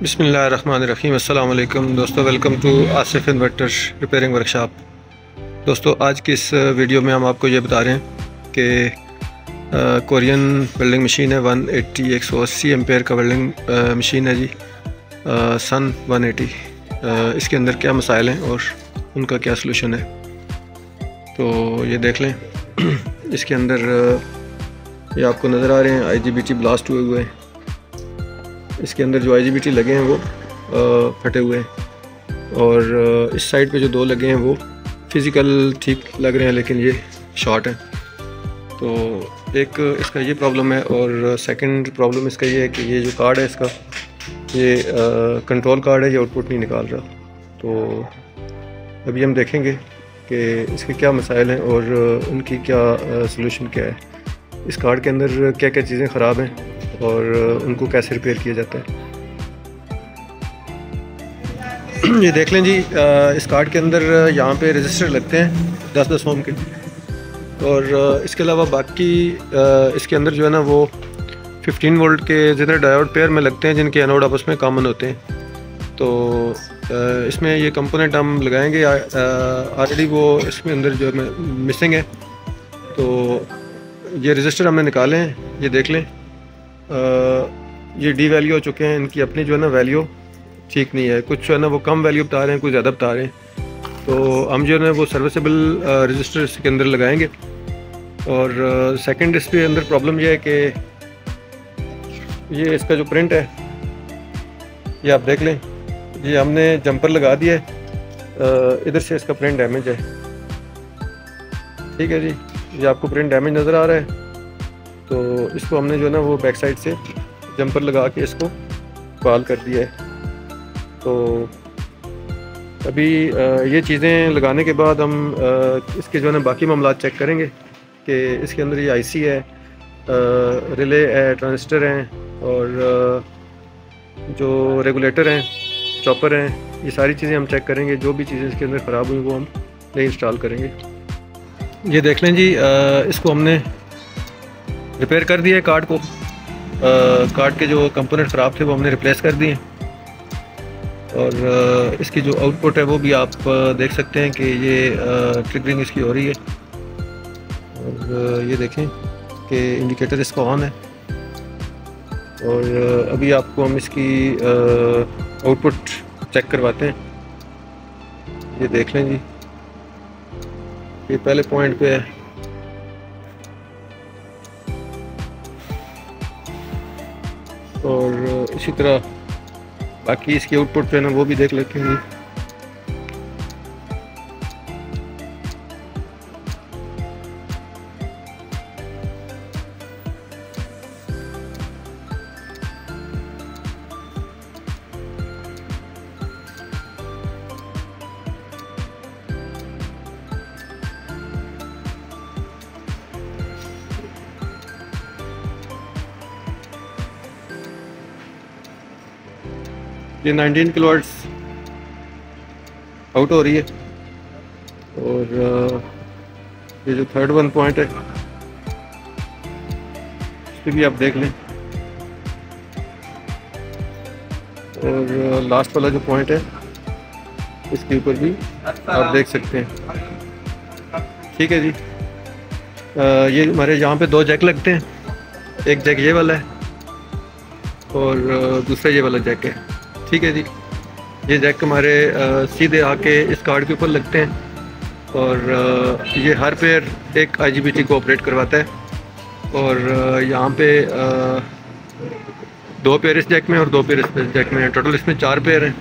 बिस्मिल्लाहिर्रहमानिर्रहीम। अस्सलाम वालेकुम दोस्तों, welcome to Asif inverter repairing workshop. दोस्तों आज की इस वीडियो में हम आपको ये बता रहे हैं कि कोरियन वेल्डिंग मशीन है 180 एम्पेयर का वेल्डिंग मशीन है जी, सन 180। इसके अंदर क्या मसाइल हैं और उनका क्या सलूशन है, तो ये देख लें। इसके अंदर ये आपको नज़र आ रहे हैं IGBT ब्लास्ट हुए हैं। इसके अंदर जो IGBT लगे हैं वो फटे हुए हैं, और इस साइड पे जो दो लगे हैं वो फिज़िकल ठीक लग रहे हैं लेकिन ये शॉर्ट हैं। तो एक इसका ये प्रॉब्लम है, और सेकंड प्रॉब्लम इसका ये है कि ये जो कार्ड है इसका ये कंट्रोल कार्ड है, ये आउटपुट नहीं निकाल रहा। तो अभी हम देखेंगे कि इसके क्या मसाइल हैं और उनकी क्या सलूशन क्या है, इस कार्ड के अंदर क्या क्या चीज़ें ख़राब हैं और उनको कैसे रिपेयर किया जाता है। ये देख लें जी, इस कार्ड के अंदर यहाँ पे रजिस्टर लगते हैं 10-10 ओम के, और इसके अलावा बाकी इसके अंदर जो है ना वो 15 वोल्ट के जितने डायोड पेयर में लगते हैं जिनके एनोड आपस में कॉमन होते हैं। तो इसमें ये कंपोनेंट हम लगाएंगे, ऑलरेडी वो इसमें अंदर जो है मिसिंग है। तो ये रजिस्टर हमने निकाले हैं, ये देख लें, ये डी वैल्यू हो चुके हैं, इनकी अपनी जो है ना वैल्यू ठीक नहीं है। कुछ जो है ना वो कम वैल्यू बता रहे हैं, कुछ ज़्यादा बता रहे हैं। तो हम जो है ना वो सर्विसेबल रजिस्टर इसके अंदर लगाएंगे। और सेकंड इसके अंदर प्रॉब्लम ये है कि ये इसका जो प्रिंट है ये आप देख लें, ये हमने जंपर लगा दिया है, इधर से इसका प्रिंट डैमेज है। ठीक है जी, ये आपको प्रिंट डैमेज नज़र आ रहा है। तो इसको हमने जो है ना वो बैक साइड से जंपर लगा के इसको कॉल कर दिया है। तो अभी ये चीज़ें लगाने के बाद हम इसके जो है ना बाकी मामला चेक करेंगे कि इसके अंदर ये IC है, रिले है, ट्रांजिस्टर हैं, और जो रेगुलेटर हैं, चॉपर हैं, ये सारी चीज़ें हम चेक करेंगे। जो भी चीज़ें इसके अंदर ख़राब हुई वो हम नहीं इंस्टॉल करेंगे। ये देख लें जी, इसको हमने रिपेयर कर दिया है कार्ड को। कार्ड के जो कंपोनेंट ख़राब थे वो हमने रिप्लेस कर दिए, और इसकी जो आउटपुट है वो भी आप देख सकते हैं कि ये ट्रिगरिंग इसकी हो रही है। और ये देखें कि इंडिकेटर इसका ऑन है, और अभी आपको हम इसकी आउटपुट चेक करवाते हैं। ये देख लें जी, ये पहले पॉइंट पे है। और इसी तरह बाकी इसकी आउटपुट पे ना वो भी देख लेते हैं। ये 19 किलोवाट्स आउट हो रही है, और ये जो थर्ड वन पॉइंट है इसको भी आप देख लें, और लास्ट वाला जो पॉइंट है इसके ऊपर भी आप देख सकते हैं। ठीक है जी, ये हमारे यहाँ पे दो जैक लगते हैं, एक जैक ये वाला है और दूसरा ये वाला जैक है। ठीक है जी, ये जैक हमारे सीधे आके इस कार्ड के ऊपर लगते हैं, और ये हर पेयर एक IGBT को ऑपरेट करवाता है। और यहाँ पे दो पेयर इस जैक में और दो पेयर इस जैक में, टोटल इसमें 4 पेयर हैं,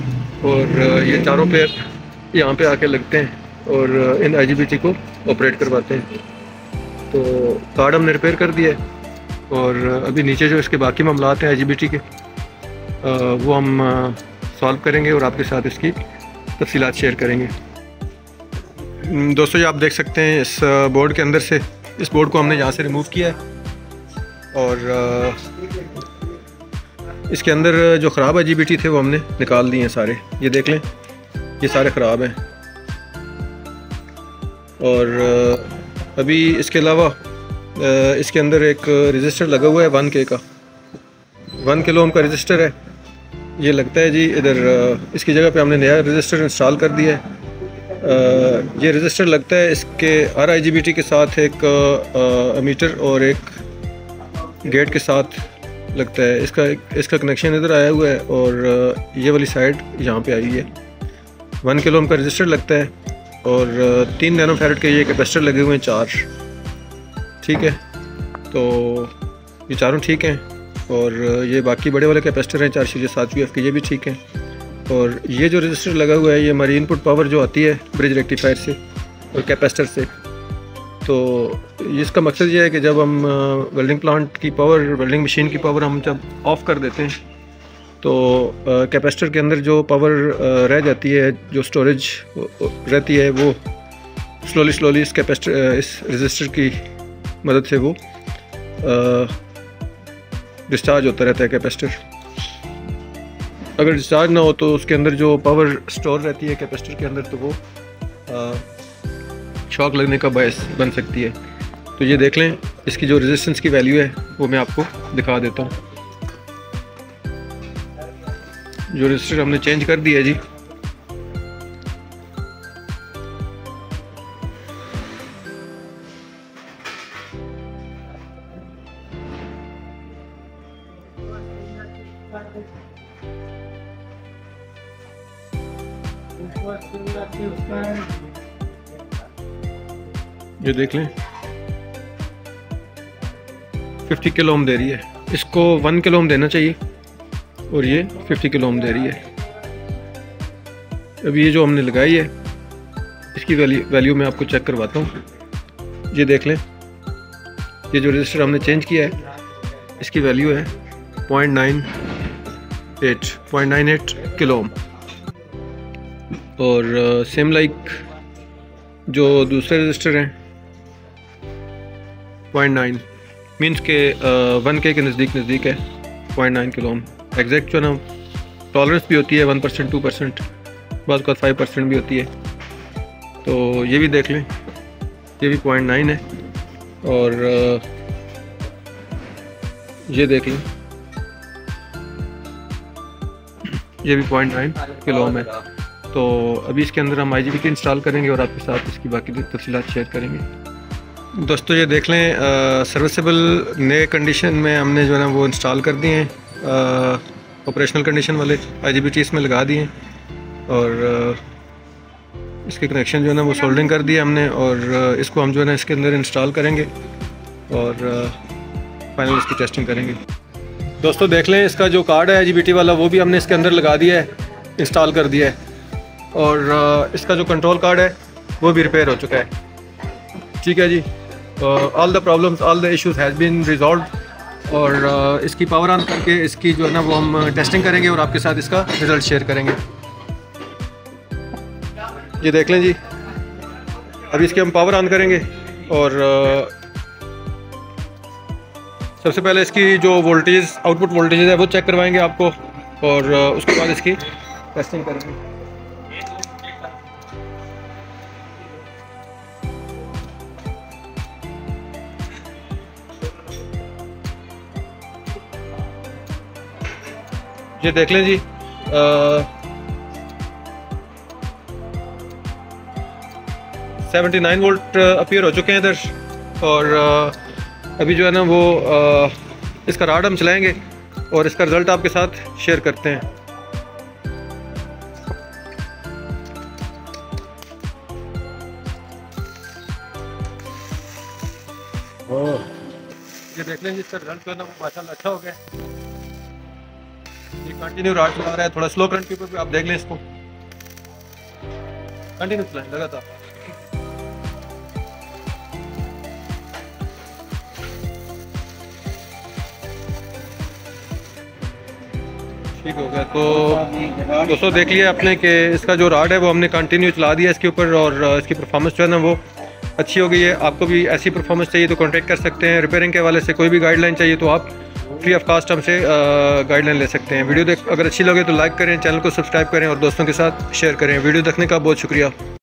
और ये चारों पेयर यहाँ पे आके लगते हैं और इन IGBT को ऑपरेट करवाते हैं। तो कार्ड हमने रिपेयर कर दिया है, और अभी नीचे जो इसके बाकी मामलात हैं IGBT के वो हम सॉल्व करेंगे और आपके साथ इसकी तफसीलात शेयर करेंगे। दोस्तों ये आप देख सकते हैं इस बोर्ड के अंदर से, इस बोर्ड को हमने यहाँ से रिमूव किया है, और इसके अंदर जो ख़राब IGBT थे वो हमने निकाल दिए हैं सारे। ये देख लें, ये सारे ख़राब हैं। और अभी इसके अलावा इसके अंदर एक रजिस्टर लगा हुआ है 1K का, 1 किलो ओम का रजिस्टर है, ये लगता है जी इधर इसकी जगह पे हमने नया रजिस्टर इंस्टॉल कर दिया है। ये रजिस्टर लगता है इसके हर IGBT के साथ एक मीटर और एक गेट के साथ लगता है। इसका कनेक्शन इधर आया हुआ है और ये वाली साइड यहाँ पे आई है। 1 किलो ओम का रजिस्टर लगता है और 3 नैनो फैरड के ये कैपेसिटर लगे हुए हैं 4। ठीक है, तो ये चारों ठीक हैं और ये बाकी बड़े वाले कैपेसिटर हैं 4.7 UF के, ये भी ठीक हैं। और ये जो रजिस्टर लगा हुआ है ये हमारी इनपुट पावर जो आती है ब्रिज रेक्टिफायर से और कैपेसिटर से। तो इसका मकसद ये है कि जब हम वेल्डिंग प्लांट की पावर, वेल्डिंग मशीन की पावर हम जब ऑफ़ कर देते हैं तो कैपेसिटर के अंदर जो पावर रह जाती है, जो स्टोरेज रहती है, वो स्लोली इस कैपेसिटर, इस रजिस्टर की मदद से वो डिस्चार्ज होता रहता है कैपेसिटर। अगर डिस्चार्ज ना हो तो उसके अंदर जो पावर स्टोर रहती है कैपेसिटर के अंदर, तो वो शॉक लगने का बायस बन सकती है। तो ये देख लें, इसकी जो रेजिस्टेंस की वैल्यू है वो मैं आपको दिखा देता हूँ। जो रेजिस्टर हमने चेंज कर दिया है जी, ये देख लें 50 किलो ओम दे रही है। इसको 1 किलो ओम देना चाहिए और ये 50 किलो ओम दे रही है। अब ये जो हमने लगाई है इसकी वैल्यू मैं आपको चेक करवाता हूँ। ये देख लें, ये जो रजिस्टर हमने चेंज किया है इसकी वैल्यू है 0.98 किलो ओम। और सेम लाइक जो दूसरे रजिस्टर हैं 0.9 मीन्स के 1K के नज़दीक है 0.9 किलो ओम। एग्जैक्ट जो है ना, टॉलरेंस भी होती है 1%, 2%, बाद का 5% भी होती है। तो ये भी देख लें, ये भी 0.9 है और ये देख लें, ये भी 0.9 किलो ओम है। तो अभी इसके अंदर हम IGBT इंस्टॉल करेंगे और आपके साथ इसकी बाकी तफसीलात शेयर करेंगे। दोस्तों ये देख लें, सर्विसेबल नए कंडीशन में हमने जो है ना वो इंस्टॉल कर दिए हैं, ऑपरेशनल कंडीशन वाले IGBT इसमें लगा दिए हैं और इसके कनेक्शन जो है ना वो सोल्डरिंग कर दिए हमने और इसको हम जो है ना इसके अंदर इंस्टॉल करेंगे और फाइनल इसकी टेस्टिंग करेंगे। दोस्तों देख लें, इसका जो कार्ड है IGBT वाला वो भी हमने इसके अंदर लगा दिया है, इंस्टॉल कर दिया है और इसका जो कंट्रोल कार्ड है वो भी रिपेयर हो चुका है। ठीक है जी, all the problems, all the issues has been resolve और इसकी पावर ऑन करके इसकी जो है ना वो हम टेस्टिंग करेंगे और आपके साथ इसका रिज़ल्ट शेयर करेंगे। ये देख लें जी, अभी इसके हम पावर ऑन करेंगे और सबसे पहले इसकी जो वोल्टेज, आउटपुट वोल्टेज है वो चेक करवाएंगे आपको और उसके बाद इसकी टेस्टिंग करेंगे। ये देख लें जी, सेवेंटी 9 वोल्ट अपीयर हो चुके हैं इधर और अभी जो है ना वो इसका राड हम चलाएंगे और इसका रिज़ल्ट आपके साथ शेयर करते हैं। ये देख लें जी, इसका रिज़ल्ट जो है ना वो माशाल्लाह अच्छा हो गया। ये कंटिन्यू राड चला रहा है, थोड़ा स्लो करंट के ऊपर भी आप देख लें, इसको कंटिन्यू चलाएं लगातार। ठीक हो गया। तो दोस्तों देख लिया आपने कि इसका जो राड है वो हमने कंटिन्यू चला दिया इसके ऊपर और इसकी परफॉर्मेंस जो है ना वो अच्छी हो गई है। आपको भी ऐसी परफॉर्मेंस चाहिए तो कॉन्टेक्ट कर सकते हैं। रिपेयरिंग के हवाले से कोई भी गाइडलाइन चाहिए तो आप फ्री ऑफ कास्ट हमसे गाइडलाइन ले सकते हैं। वीडियो अगर अच्छी लगे तो लाइक करें, चैनल को सब्सक्राइब करें और दोस्तों के साथ शेयर करें। वीडियो देखने का बहुत शुक्रिया।